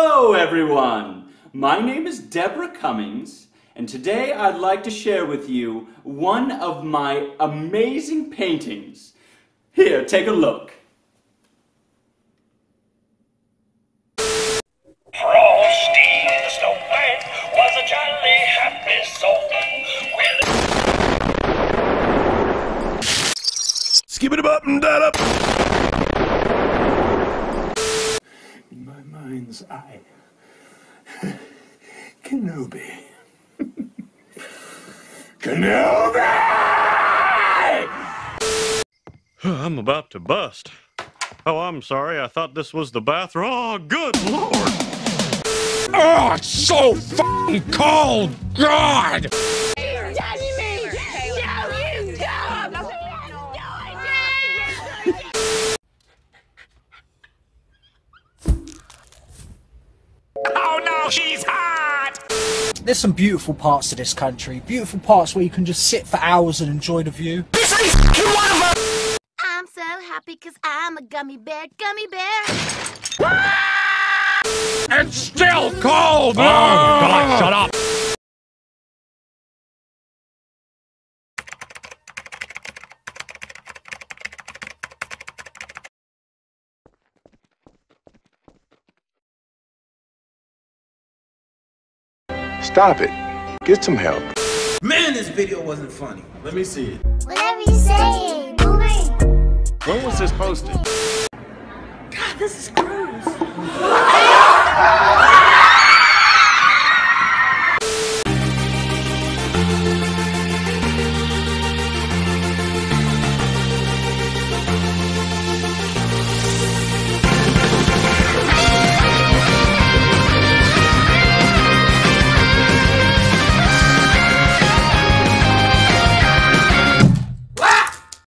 Hello everyone! My name is Deborah Cummings, and today I'd like to share with you one of my amazing paintings. Here, take a look. Frosty the Snowman was a jolly happy soul. Skippitybop mm dada. Kenobi. Kenobi! I'm about to bust. Oh, I'm sorry. I thought this was the bathroom. Oh, good lord! Oh, it's so f***ing cold! God! You touch me! No, you don't! No, I did! Oh no, she's hot! There's some beautiful parts of this country. Beautiful parts where you can just sit for hours and enjoy the view. This ain't one of them! I'm so happy because I'm a gummy bear, Ah! It's still cold! Oh, God, shut up! Stop it. Get some help. Man, this video wasn't funny. Let me see it. Whatever you say, boomer. When was this posted? God, this is gross.